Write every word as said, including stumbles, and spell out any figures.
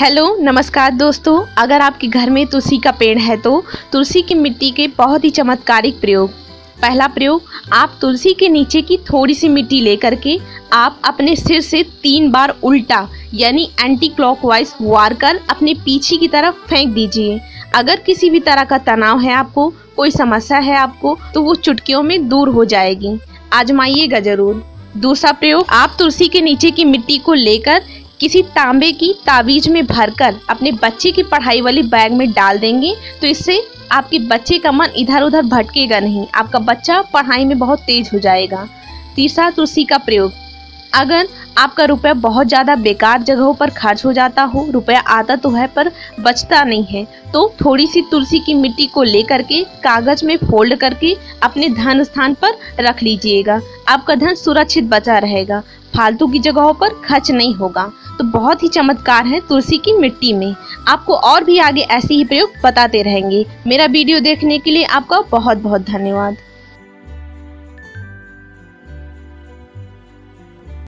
Hello नमस्कार दोस्तों। अगर आपके घर में तुलसी का पेड़ है तो तुलसी की मिट्टी के बहुत ही चमत्कारिक प्रयोग। पहला प्रयोग, आप तुलसी के नीचे की थोड़ी सी मिट्टी लेकर के आप अपने सिर से तीन बार उल्टा यानी एंटी क्लॉकवाइज वार कर अपने पीछे की तरफ फेंक दीजिए। अगर किसी भी तरह का तनाव है, आपको कोई समस्या है आपको, तो वो चुटकियों में दूर हो जाएगी। आजमाइएगा ज़रूर। दूसरा प्रयोग, आप तुलसी के नीचे की मिट्टी को लेकर किसी तांबे की ताबीज में भरकर अपने बच्चे की पढ़ाई वाली बैग में डाल देंगे, तो इससे आपके बच्चे का मन इधर उधर भटकेगा नहीं, आपका बच्चा पढ़ाई में बहुत तेज हो जाएगा। तीसरा तुलसी का प्रयोग, अगर आपका रुपया बहुत ज़्यादा बेकार जगहों पर खर्च हो जाता हो, रुपया आता तो है पर बचता नहीं है, तो थोड़ी सी तुलसी की मिट्टी को लेकर के कागज़ में फोल्ड करके अपने धन स्थान पर रख लीजिएगा। आपका धन सुरक्षित बचा रहेगा, फालतू की जगहों पर खर्च नहीं होगा। तो बहुत ही चमत्कार है तुलसी की मिट्टी में। आपको और भी आगे ऐसे ही प्रयोग बताते रहेंगे। मेरा वीडियो देखने के लिए आपका बहुत बहुत धन्यवाद।